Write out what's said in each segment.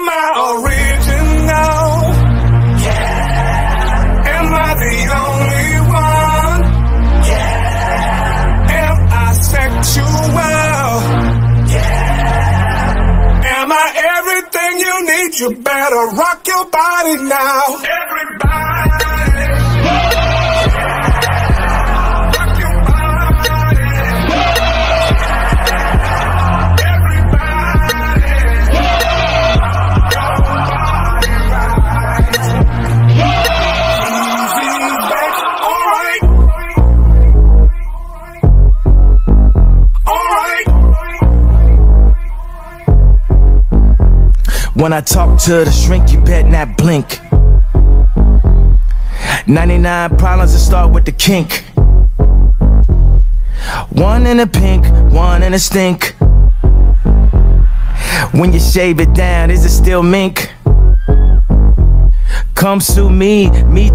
Am I original? Yeah. Am I the only one? Yeah. Am I sexual? Yeah. Am I everything you need? You better rock your body now. Everybody. When I talk to the shrink, you bet not blink. 99 problems that start with the kink. One in a pink, one in a stink. When you shave it down, is it still mink? Come sue me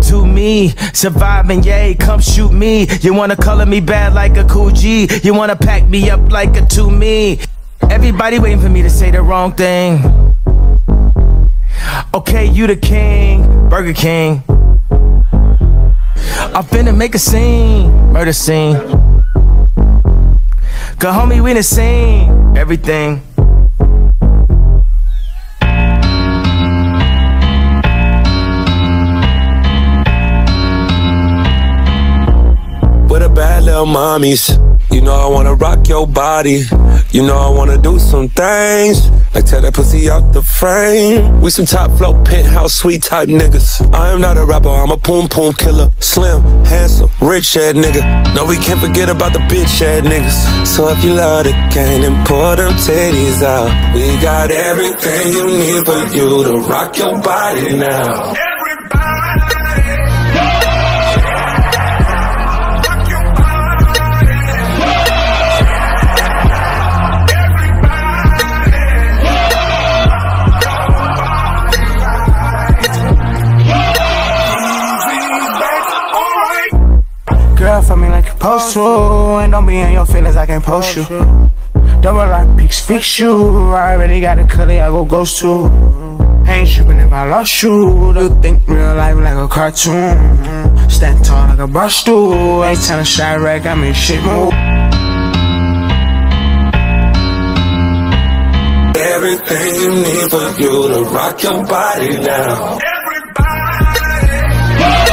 to me, surviving, yay, come shoot me. You wanna color me bad like a cool G, you wanna pack me up like a to me. Everybody waiting for me to say the wrong thing. Okay, you the king, Burger King. I'm finna make a scene, murder scene. Cause homie, we done seen everything. With a bad little mommies, you know I wanna rock your body. You know I wanna do some things, like tear that pussy out the frame. We some top flow, penthouse, suite type niggas. I am not a rapper, I'm a poom poom killer. Slim, handsome, rich ass nigga. No, we can't forget about the bitch ass niggas. So if you love the game, then pour them titties out. We got everything you need for you to rock your body now. Girl, for me like you supposed to, and don't be in your feelings, I can't post you. Double like pics, fix you. I already got a color I go ghost to. Ain't trippin' if I lost you. You think real life like a cartoon. Stand tall like a brush dude. Ain't tellin' shy rack, I mean shit move. Everything you need for you to rock your body now. Everybody.